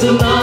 the night.